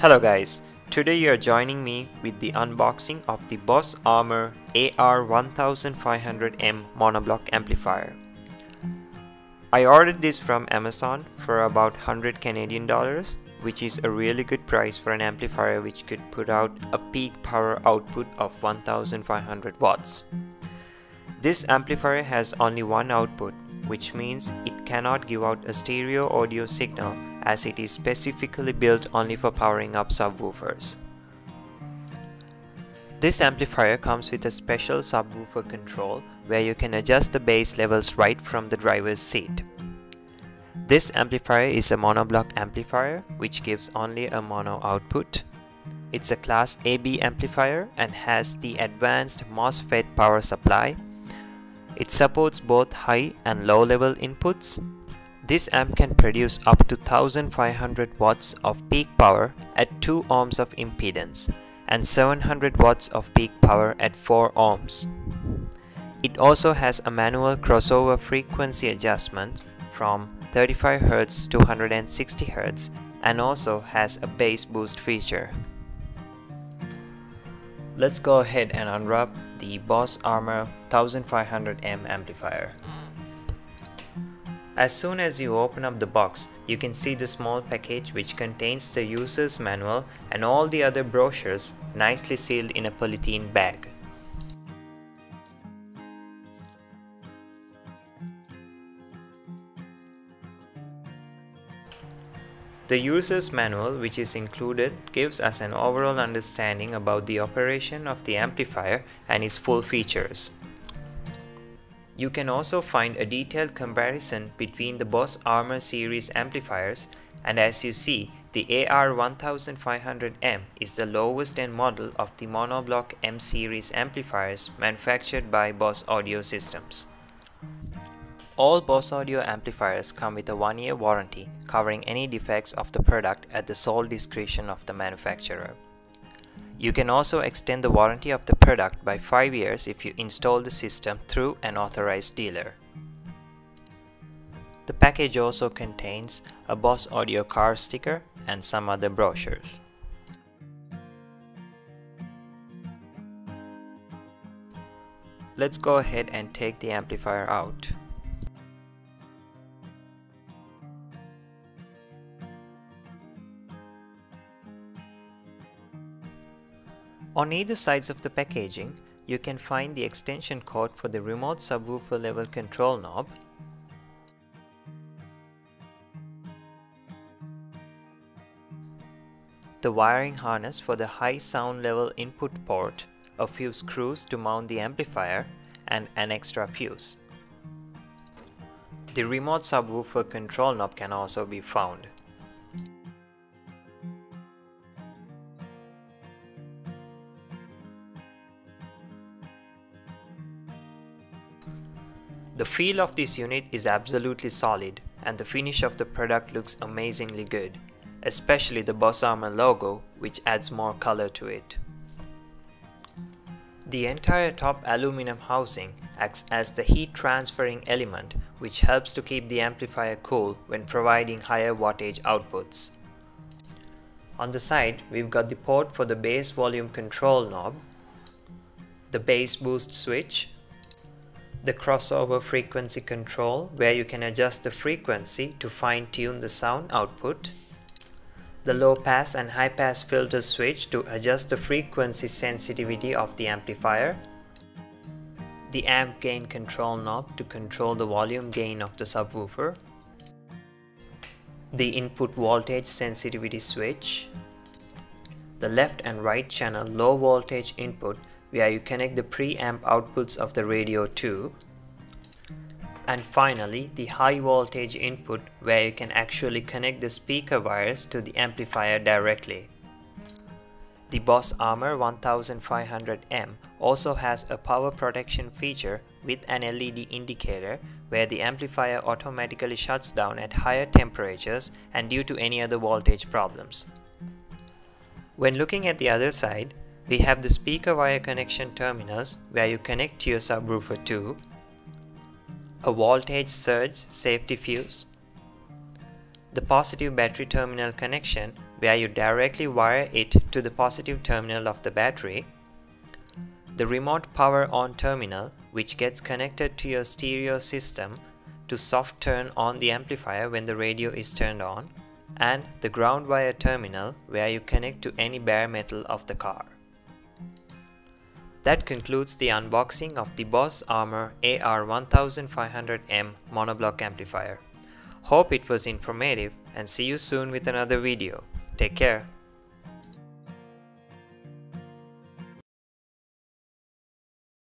Hello guys, today you are joining me with the unboxing of the Boss Armor AR1500M monoblock amplifier. I ordered this from Amazon for about 100 Canadian dollars, which is a really good price for an amplifier which could put out a peak power output of 1500 watts. This amplifier has only one output, which means it cannot give out a stereo audio signal as it is specifically built only for powering up subwoofers. This amplifier comes with a special subwoofer control where you can adjust the bass levels right from the driver's seat. This amplifier is a monoblock amplifier which gives only a mono output. It's a class AB amplifier and has the advanced MOSFET power supply. It supports both high and low level inputs. This amp can produce up to 1500 watts of peak power at 2 ohms of impedance and 700 watts of peak power at 4 ohms. It also has a manual crossover frequency adjustment from 35 Hz to 160 Hz and also has a bass boost feature. Let's go ahead and unwrap the Boss Armor 1500M amplifier. As soon as you open up the box, you can see the small package which contains the user's manual and all the other brochures nicely sealed in a polythene bag. The user's manual, which is included, gives us an overall understanding about the operation of the amplifier and its full features. You can also find a detailed comparison between the Boss Armor series amplifiers, and as you see, the AR1500M is the lowest end model of the monoblock M series amplifiers manufactured by BOSS Audio Systems. All BOSS Audio amplifiers come with a 1-year warranty covering any defects of the product at the sole discretion of the manufacturer. You can also extend the warranty of the product by 5 years if you install the system through an authorized dealer. The package also contains a BOSS Audio car sticker and some other brochures. Let's go ahead and take the amplifier out. On either sides of the packaging, you can find the extension cord for the remote subwoofer level control knob, the wiring harness for the high sound level input port, a few screws to mount the amplifier, and an extra fuse. The remote subwoofer control knob can also be found. The feel of this unit is absolutely solid and the finish of the product looks amazingly good, especially the Boss Armor logo, which adds more color to it. The entire top aluminum housing acts as the heat transferring element, which helps to keep the amplifier cool when providing higher wattage outputs. On the side, we've got the port for the bass volume control knob, the bass boost switch, the crossover frequency control where you can adjust the frequency to fine-tune the sound output, the low pass and high pass filter switch to adjust the frequency sensitivity of the amplifier, the amp gain control knob to control the volume gain of the subwoofer, the input voltage sensitivity switch, the left and right channel low voltage input where you connect the preamp outputs of the radio to, and finally the high voltage input where you can actually connect the speaker wires to the amplifier directly. The Boss Armor 1500M also has a power protection feature with an LED indicator where the amplifier automatically shuts down at higher temperatures and due to any other voltage problems. When looking at the other side, we have the speaker wire connection terminals where you connect to your subwoofer to, a voltage surge safety fuse, the positive battery terminal connection where you directly wire it to the positive terminal of the battery, the remote power on terminal, which gets connected to your stereo system to soft turn on the amplifier when the radio is turned on, and the ground wire terminal, where you connect to any bare metal of the car. That concludes the unboxing of the Boss Armor AR1500M monoblock amplifier. Hope it was informative, and see you soon with another video. Take care.